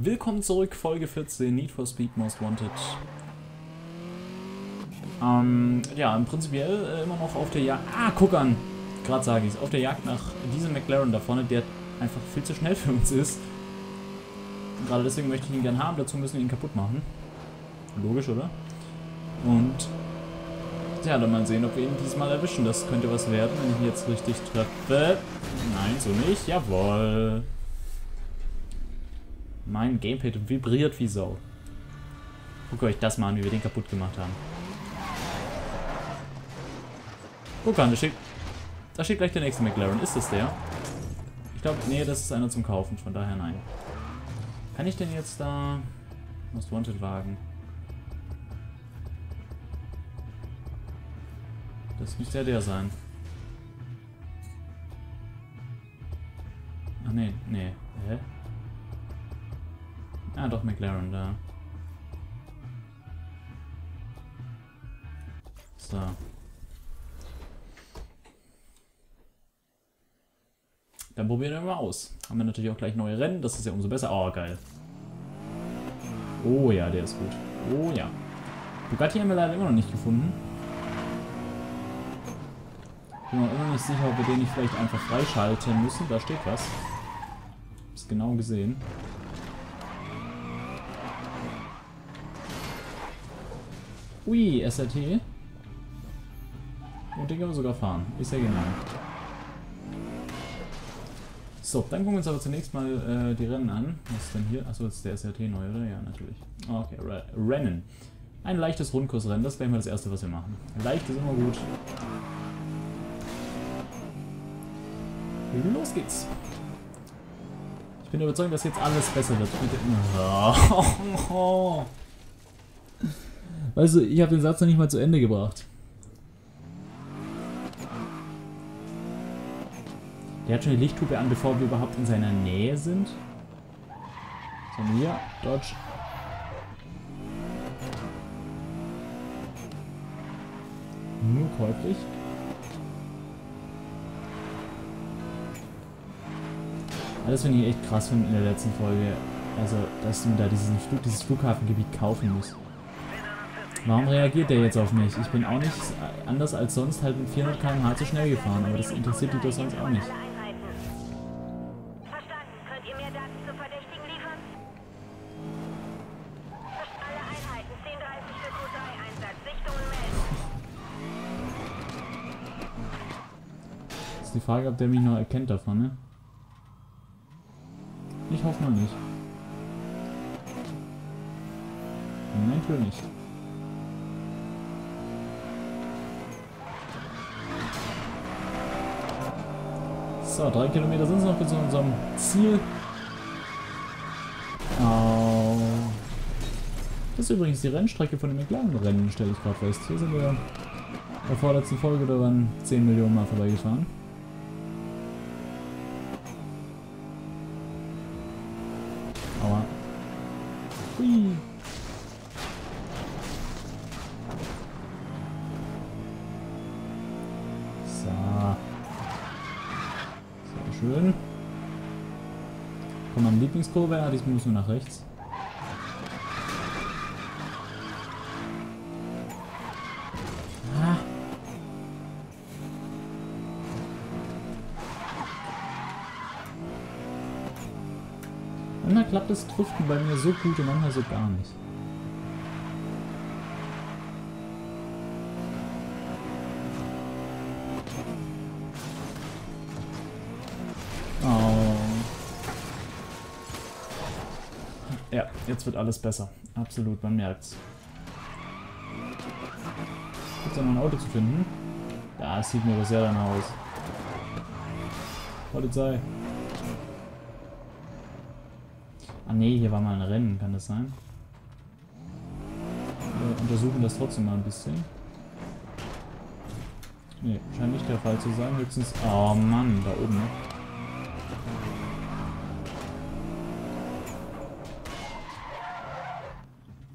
Willkommen zurück, Folge 14, Need for Speed Most Wanted. Ja, prinzipiell immer noch auf der Jagd... Ah, guck an! Gerade sage ich es. Auf der Jagd nach diesem McLaren da vorne, der einfach viel zu schnell für uns ist. Gerade deswegen möchte ich ihn gern haben, dazu müssen wir ihn kaputt machen. Logisch, oder? Und... ja, dann mal sehen, ob wir ihn diesmal erwischen. Das könnte was werden, wenn ich ihn jetzt richtig treffe. Nein, so nicht. Jawohl! Mein Gamepad vibriert wie Sau. Guckt euch das mal an, wie wir den kaputt gemacht haben. Guck an, da steht gleich der nächste McLaren. Ist das der? Ich glaube, nee, das ist einer zum Kaufen. Von daher nein. Kann ich denn jetzt da... Most Wanted Wagen? Das müsste ja der sein. Ach nee, nee. Hä? Ah, doch, McLaren, da. So. Dann probieren wir mal aus. Haben wir natürlich auch gleich neue Rennen, das ist ja umso besser. Oh, geil. Oh ja, der ist gut. Oh ja. Bugatti haben wir leider immer noch nicht gefunden. Ich bin mir immer nicht sicher, ob wir den nicht vielleicht einfach freischalten müssen. Da steht was. Hab's genau gesehen. Ui, SRT. Und den können wir sogar fahren. Ist ja genial. So, dann gucken wir uns aber zunächst mal die Rennen an. Was ist denn hier? Achso, ist der SRT neu, oder? Ja, natürlich. Okay, Rennen. Ein leichtes Rundkursrennen. Das wäre mal das Erste, was wir machen. Leicht ist immer gut. Los geht's. Ich bin überzeugt, dass jetzt alles besser wird. Weißt du, ich habe den Satz noch nicht mal zu Ende gebracht. Der hat schon die Lichthupe an, bevor wir überhaupt in seiner Nähe sind. So, hier, Dodge. Nur käuflich. Das finde ich echt krass in der letzten Folge. Also, dass du da dieses Flughafengebiet kaufen musst. Warum reagiert der jetzt auf mich? Ich bin auch nicht anders als sonst halt mit 400 km/h zu schnell gefahren, aber das interessiert die doch sonst auch nicht. Das ist die Frage, ob der mich noch erkennt davon, ne? Ich hoffe noch nicht. Nein, natürlich nicht. So, 3 Kilometer sind es noch bis zu unserem Ziel. Oh. Das ist übrigens die Rennstrecke von den McLaren-Rennen, stelle ich gerade fest. Hier sind wir bei der vorletzten Folge, da waren 10 Millionen Mal vorbeigefahren. Aua. Hui. Schön. Komm, am Lieblingskurve, ja, diesmal müssen wir nach rechts. Ah. Manchmal klappt das Driften bei mir so gut und manchmal so gar nicht. Ja, jetzt wird alles besser. Absolut, man merkt's. Gibt's da noch ein Auto zu finden? Ja, es sieht mir doch sehr danach aus. Polizei. Ah nee, hier war mal ein Rennen, kann das sein? Wir untersuchen das trotzdem mal ein bisschen. Nee, scheint nicht der Fall zu sein. Höchstens... Oh Mann, da oben, ne?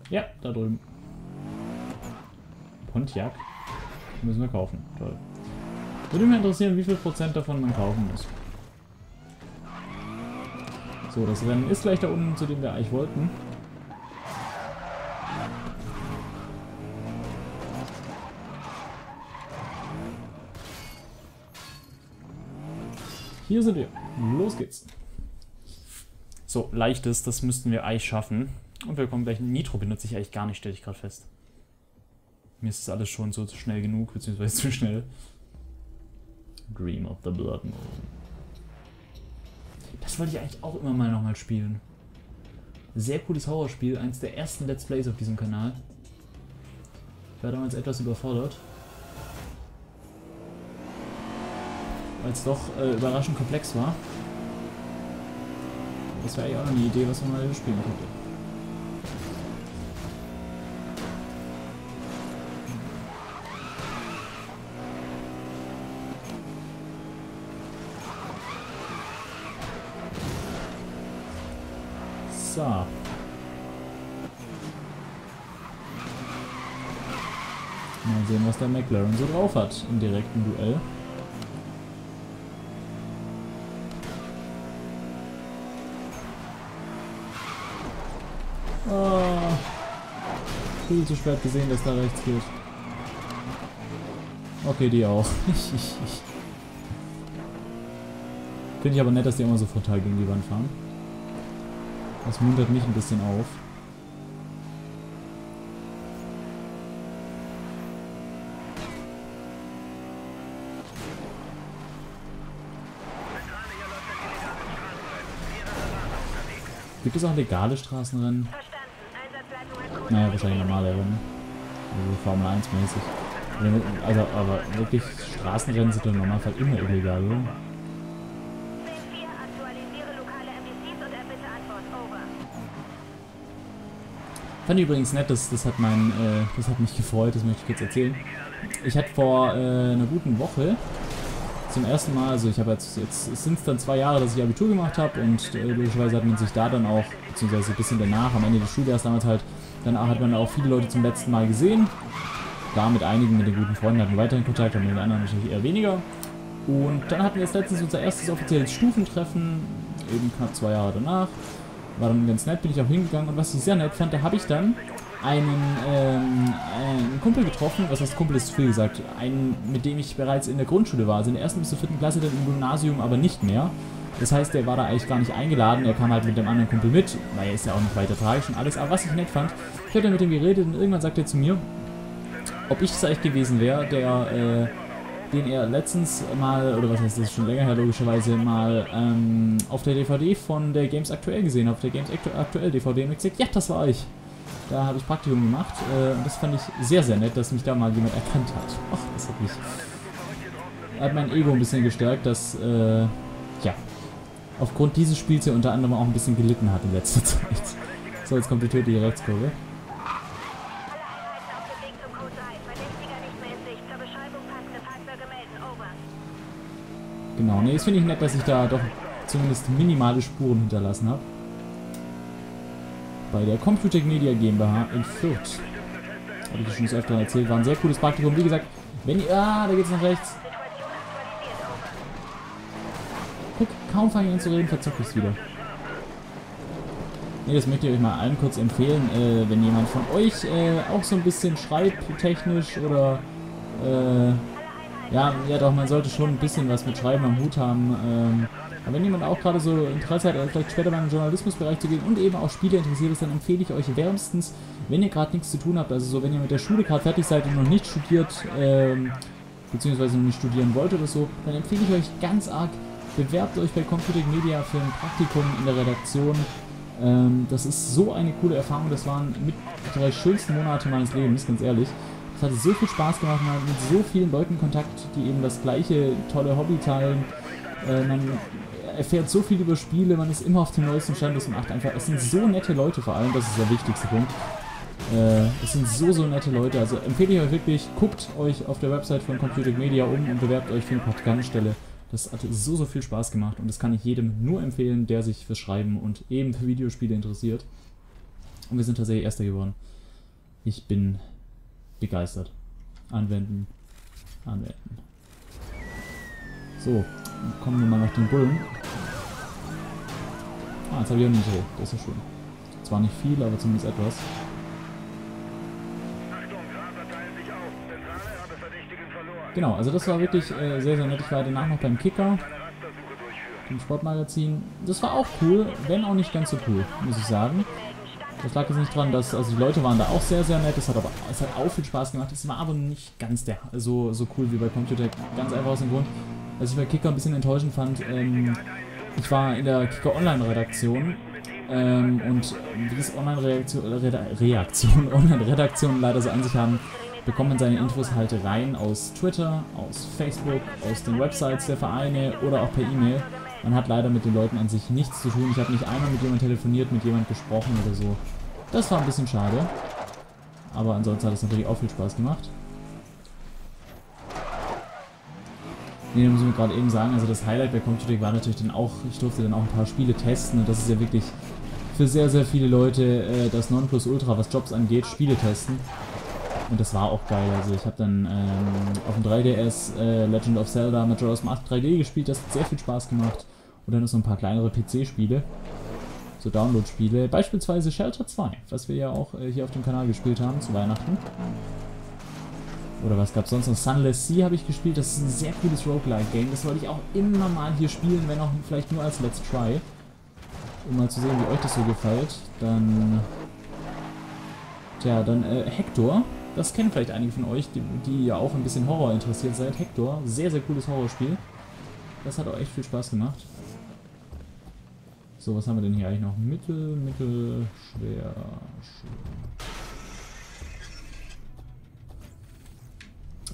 Ja, da drüben. Pontiac. Müssen wir kaufen. Toll. Würde mich interessieren, wie viel Prozent davon man kaufen muss. So, das Rennen ist gleich da unten, zu dem wir eigentlich wollten. Hier sind wir. Los geht's. So, leichtes, das müssten wir eigentlich schaffen. Und wir kommen gleich. Nitro benutze ich eigentlich gar nicht, stelle ich gerade fest. Mir ist das alles schon so schnell genug, beziehungsweise zu schnell. Dream of the Blood Mountain. Das wollte ich eigentlich auch immer mal nochmal spielen. Sehr cooles Horrorspiel, eins der ersten Let's Plays auf diesem Kanal. Ich war damals etwas überfordert, weil es doch überraschend komplex war. Das wäre eigentlich auch noch eine Idee, was man mal spielen könnte. So. Mal sehen, was der McLaren so drauf hat im direkten Duell. Viel zu spät gesehen, dass da rechts geht. Okay, die auch. Finde ich aber nett, dass die immer so frontal gegen die Wand fahren. Das muntert mich ein bisschen auf. Gibt es auch legale Straßenrennen? Naja, wahrscheinlich normale Rennen. Also Formel 1 mäßig. Also, aber wirklich, Straßenrennen sind im Normalfall immer illegal, oder? Fand ich übrigens nett, das hat mich gefreut, das möchte ich kurz erzählen. Ich hatte vor einer guten Woche zum ersten Mal, also ich habe jetzt sind es dann 2 Jahre, dass ich Abitur gemacht habe, und logischerweise hat man sich da dann auch, beziehungsweise ein bisschen danach, am Ende des Schuljahres damals halt, danach hat man auch viele Leute zum letzten Mal gesehen. Da mit einigen, mit den guten Freunden hatten wir weiteren Kontakt, aber mit den anderen natürlich eher weniger. Und dann hatten wir jetzt letztens unser erstes offizielles Stufentreffen, eben knapp 2 Jahre danach. War dann ganz nett, bin ich auch hingegangen, und was ich sehr nett fand, da habe ich dann einen Kumpel getroffen, was heißt Kumpel ist zu viel gesagt, einen, mit dem ich bereits in der Grundschule war, also in der 1. bis zur 4. Klasse, dann im Gymnasium aber nicht mehr. Das heißt, der war da eigentlich gar nicht eingeladen, er kam halt mit dem anderen Kumpel mit, weil er ist ja auch nicht weiter tragisch und alles, aber was ich nett fand, ich habe dann mit dem geredet und irgendwann sagt er zu mir, ob ich es eigentlich gewesen wäre, der, den er letztens mal, oder was heißt das, schon länger her logischerweise, mal auf der DVD von der Games Aktuell gesehen habe, auf der Games Aktuell DVD, und ich gesagt, ja, das war ich. Da habe ich Praktikum gemacht, und das fand ich sehr, sehr nett, dass mich da mal jemand erkannt hat. Ach, das hat mich... hat mein Ego ein bisschen gestärkt, dass, ja, aufgrund dieses Spiels hier unter anderem auch ein bisschen gelitten hat in letzter Zeit. So, jetzt kommt die tödliche Rechtskurve. Genau, ne, das finde ich nett, dass ich da doch zumindest minimale Spuren hinterlassen habe. Bei der Computec Media GmbH in Fürth. Habe ich schon öfter erzählt, war ein sehr cooles Praktikum. Wie gesagt, wenn ihr... Ah, da geht's nach rechts. Guck, kaum fange ich an zu reden, verzocke ich es wieder. Ne, das möchte ich euch mal allen kurz empfehlen, wenn jemand von euch auch so ein bisschen schreibtechnisch oder... Ja, doch, man sollte schon ein bisschen was mit Schreiben am Hut haben. Aber wenn jemand auch gerade so Interesse hat, vielleicht später mal in den Journalismusbereich zu gehen und eben auch Spiele interessiert ist, dann empfehle ich euch wärmstens, wenn ihr gerade nichts zu tun habt, also so, wenn ihr mit der Schule gerade fertig seid und noch nicht studiert, beziehungsweise noch nicht studieren wollt oder so, dann empfehle ich euch ganz arg, bewerbt euch bei Computec Media für ein Praktikum in der Redaktion. Das ist so eine coole Erfahrung, das waren mit die schönsten Monate meines Lebens, ganz ehrlich. Es hat so viel Spaß gemacht, man hat mit so vielen Leuten Kontakt, die eben das gleiche tolle Hobby teilen. Man erfährt so viel über Spiele, man ist immer auf dem neuesten Stand, das macht einfach, es sind so nette Leute vor allem, das ist der wichtigste Punkt. Es sind so nette Leute, also empfehle ich euch wirklich, guckt euch auf der Website von Computec Media um und bewerbt euch für eine Praktikantenstelle. Das hat so viel Spaß gemacht, und das kann ich jedem nur empfehlen, der sich für Schreiben und eben für Videospiele interessiert. Und wir sind tatsächlich Erster geworden. Ich bin... begeistert. Anwenden. Anwenden. So, kommen wir mal nach den Bullen. Ah, jetzt habe ich ja nicht hoch. Das ist ja schön. Zwar nicht viel, aber zumindest etwas. Genau, also das war wirklich sehr, sehr nett. Ich war danach noch beim Kicker, dem Sportmagazin. Das war auch cool, wenn auch nicht ganz so cool, muss ich sagen. Das lag jetzt nicht dran, dass, also die Leute waren da auch sehr, sehr nett, es hat auch viel Spaß gemacht. Es war aber nicht ganz so cool wie bei Computec, ganz einfach aus dem Grund, was ich bei Kicker ein bisschen enttäuschend fand. Ich war in der Kicker Online-Redaktion und diese Online-Redaktion leider so an sich haben, bekommt man seine Infos halt rein aus Twitter, aus Facebook, aus den Websites der Vereine oder auch per E-Mail. Man hat leider mit den Leuten an sich nichts zu tun. Ich habe nicht einmal mit jemandem telefoniert, mit jemandem gesprochen oder so. Das war ein bisschen schade. Aber ansonsten hat es natürlich auch viel Spaß gemacht. Ne, muss ich mir gerade eben sagen, also das Highlight bei Computec war natürlich dann auch, ich durfte dann auch ein paar Spiele testen und das ist ja wirklich für sehr, sehr viele Leute das Nonplusultra, was Jobs angeht, Spiele testen. Und das war auch geil, also ich habe dann auf dem 3DS Legend of Zelda Majora's Mask 3D gespielt, das hat sehr viel Spaß gemacht. Und dann noch so ein paar kleinere PC-Spiele, so Download-Spiele, beispielsweise Shelter 2, was wir ja auch hier auf dem Kanal gespielt haben zu Weihnachten. Oder was gab es sonst noch? Sunless Sea habe ich gespielt, das ist ein sehr cooles Roguelike-Game, das wollte ich auch immer mal hier spielen, wenn auch vielleicht nur als Let's Try. Um mal zu sehen, wie euch das so gefällt. Dann... Tja, dann Hector. Das kennen vielleicht einige von euch, die ja auch ein bisschen Horror interessiert seid. Hector, sehr, sehr cooles Horrorspiel. Das hat auch echt viel Spaß gemacht. So, was haben wir denn hier eigentlich noch? Mittel, schwer, schwer.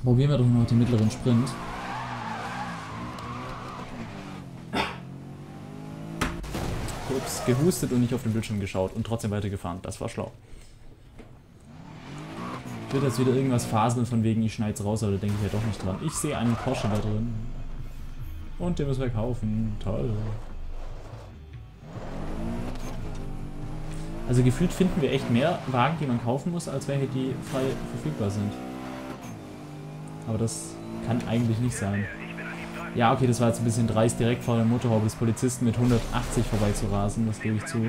Probieren wir doch noch den mittleren Sprint. Ups, gehustet und nicht auf den Bildschirm geschaut und trotzdem weitergefahren. Das war schlau. Wird jetzt wieder irgendwas faseln von wegen, ich schneide es raus, aber da denke ich ja doch nicht dran. Ich sehe einen Porsche da drin. Und den müssen wir kaufen. Toll. Also gefühlt finden wir echt mehr Wagen, die man kaufen muss, als welche, die frei verfügbar sind. Aber das kann eigentlich nicht sein. Ja, okay, das war jetzt ein bisschen dreist, direkt vor der Motorhaube des Polizisten mit 180 vorbeizurasen, das gebe ich zu.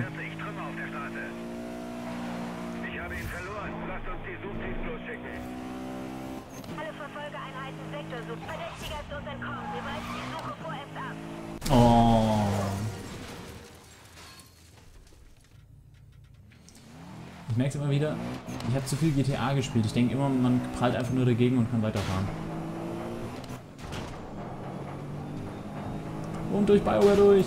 Ich merke es immer wieder, ich habe zu viel GTA gespielt. Ich denke immer, man prallt einfach nur dagegen und kann weiterfahren. Und durch Bioware durch!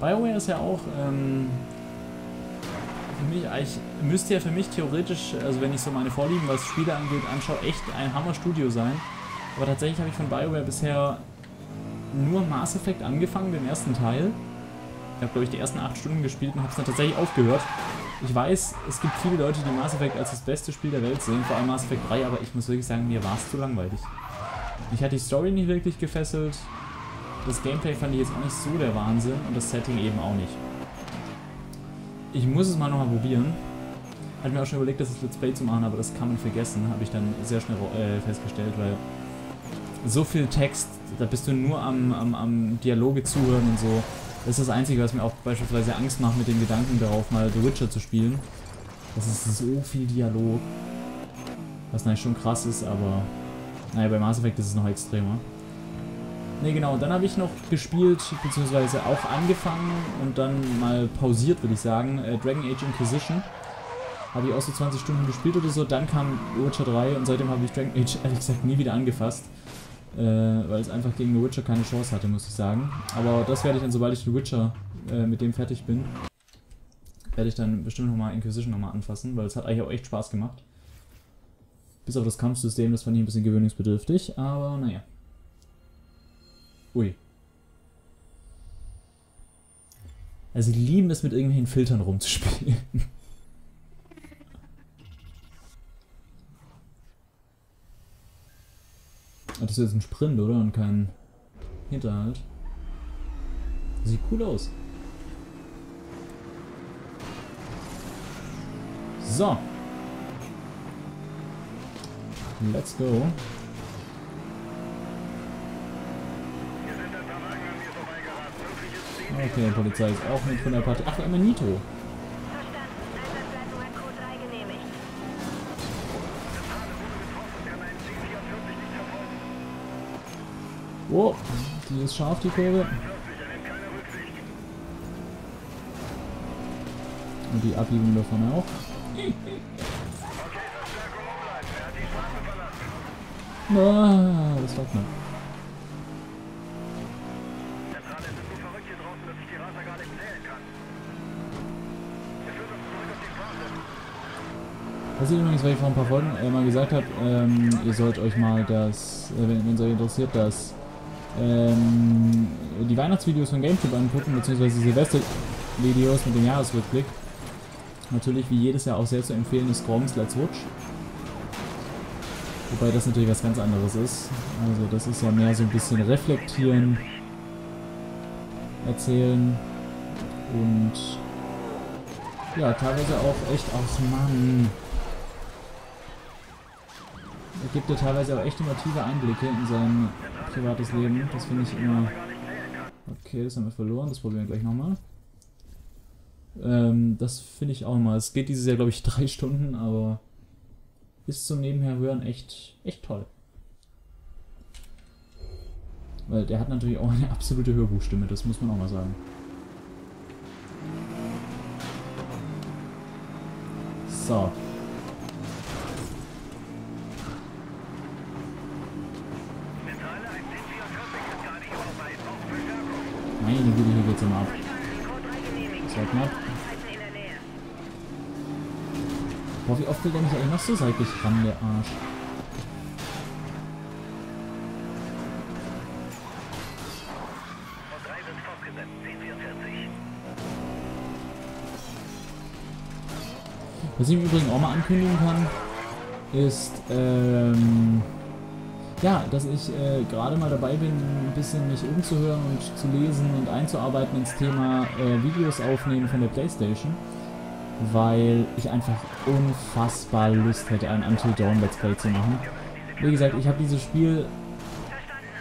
Bioware ist ja auch, für mich, ich müsste ja für mich theoretisch, also wenn ich so meine Vorlieben, was Spiele angeht, anschaue, echt ein Hammerstudio sein. Aber tatsächlich habe ich von Bioware bisher nur Mass Effect angefangen, den ersten Teil. Ich habe, glaube ich, die ersten 8 Stunden gespielt und habe es dann tatsächlich aufgehört. Ich weiß, es gibt viele Leute, die Mass Effect als das beste Spiel der Welt sehen, vor allem Mass Effect 3, aber ich muss wirklich sagen, mir war es zu langweilig. Mich hat die Story nicht wirklich gefesselt, das Gameplay fand ich jetzt auch nicht so der Wahnsinn und das Setting eben auch nicht. Ich muss es mal nochmal probieren. Hatte mir auch schon überlegt, das Let's Play zu machen, aber das kann man vergessen, habe ich dann sehr schnell festgestellt, weil so viel Text, da bist du nur am Dialoge zuhören und so. Das ist das Einzige, was mir auch beispielsweise Angst macht, mit dem Gedanken darauf, mal The Witcher zu spielen. Das ist so viel Dialog. Was natürlich schon krass ist, aber... Naja, bei Mass Effect ist es noch extremer. Ne, genau, dann habe ich noch gespielt, beziehungsweise auch angefangen und dann mal pausiert, würde ich sagen, Dragon Age Inquisition. Habe ich auch so 20 Stunden gespielt oder so, dann kam The Witcher 3 und seitdem habe ich Dragon Age, ehrlich gesagt, nie wieder angefasst. Weil es einfach gegen The Witcher keine Chance hatte, muss ich sagen. Aber das werde ich dann, sobald ich The Witcher mit dem fertig bin, werde ich dann bestimmt nochmal Inquisition anfassen, weil es hat eigentlich auch echt Spaß gemacht. Bis auf das Kampfsystem, das fand ich ein bisschen gewöhnungsbedürftig, aber naja. Ui. Also die lieben es, mit irgendwelchen Filtern rumzuspielen. Das ist jetzt ein Sprint, oder? Und kein Hinterhalt. Sieht cool aus. So. Let's go. Okay, die Polizei ist auch mit von der Partie. Ach, einmal Nitro. Oh, die ist scharf, die Kurve. Und die Abbiegung davon auch. Ah, das sagt man. Das ist übrigens, weil ich vor ein paar Folgen mal gesagt habe, ihr sollt euch mal das, wenn es euch interessiert, das die Weihnachtsvideos von GameTube angucken, beziehungsweise Silvestervideos mit dem Jahresrückblick. Natürlich wie jedes Jahr auch sehr zu empfehlen ist Groms Let's Watch. Wobei das natürlich was ganz anderes ist. Also das ist ja mehr so ein bisschen reflektieren, erzählen und ja, teilweise auch echt aus Mann. Er gibt ja teilweise auch echt emotive Einblicke in sein privates Leben. Das finde ich immer... Okay, das haben wir verloren. Das probieren wir gleich nochmal. Das finde ich auch mal. Es geht dieses Jahr, glaube ich, 3 Stunden, aber ist zum Nebenherhören echt toll. Weil der hat natürlich auch eine absolute Hörbuchstimme, das muss man auch mal sagen. So. Meine Güte, hier geht's immer ab. So knapp. Boah, wie oft will der mich eigentlich noch so seitlich ran, der Arsch. Was ich im Übrigen auch mal ankündigen kann, ist, ja, dass ich gerade mal dabei bin, ein bisschen mich umzuhören und zu lesen und einzuarbeiten ins Thema Videos aufnehmen von der PlayStation, weil ich einfach unfassbar Lust hätte, einen Until Dawn Let's Play zu machen. Wie gesagt, ich habe dieses Spiel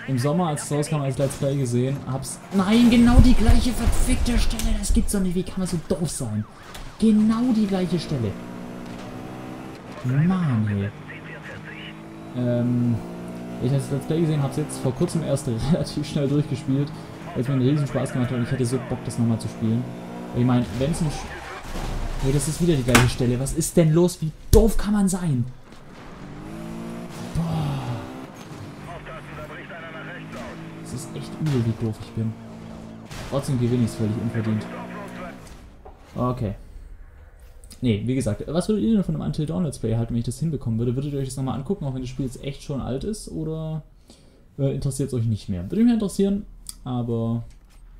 im Sommer, als es rauskam, als Let's Play gesehen, hab's... Nein, genau die gleiche verfickte Stelle, das gibt's doch nicht, wie kann man so doof sein? Genau die gleiche Stelle. Mann, ey. Ich habe das Let's Play gesehen, habe es jetzt vor kurzem erst relativ schnell durchgespielt, weil es mir einen riesen Spaß gemacht hat und ich hätte so Bock, das nochmal zu spielen. Ich meine, wenn es ein... Hey, das ist wieder die gleiche Stelle. Was ist denn los? Wie doof kann man sein? Boah. Es ist echt übel, wie doof ich bin. Trotzdem gewinne ich es völlig unverdient. Okay. Nee, wie gesagt, was würdet ihr denn von einem Until Dawn Let's Play halten, wenn ich das hinbekommen würde? Würdet ihr euch das nochmal angucken, auch wenn das Spiel jetzt echt schon alt ist, oder interessiert es euch nicht mehr? Würde mich interessieren, aber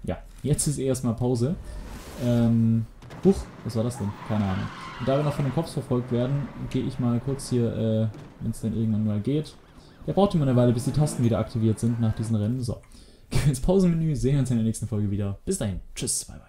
ja, jetzt ist eh erstmal Pause. Huch, was war das denn? Keine Ahnung. Und da wir noch von den Cops verfolgt werden, gehe ich mal kurz hier, wenn es dann irgendwann mal geht. Der braucht immer eine Weile, bis die Tasten wieder aktiviert sind nach diesen Rennen. So, gehen wir ins Pausenmenü, sehen uns in der nächsten Folge wieder. Bis dahin, tschüss, bye bye.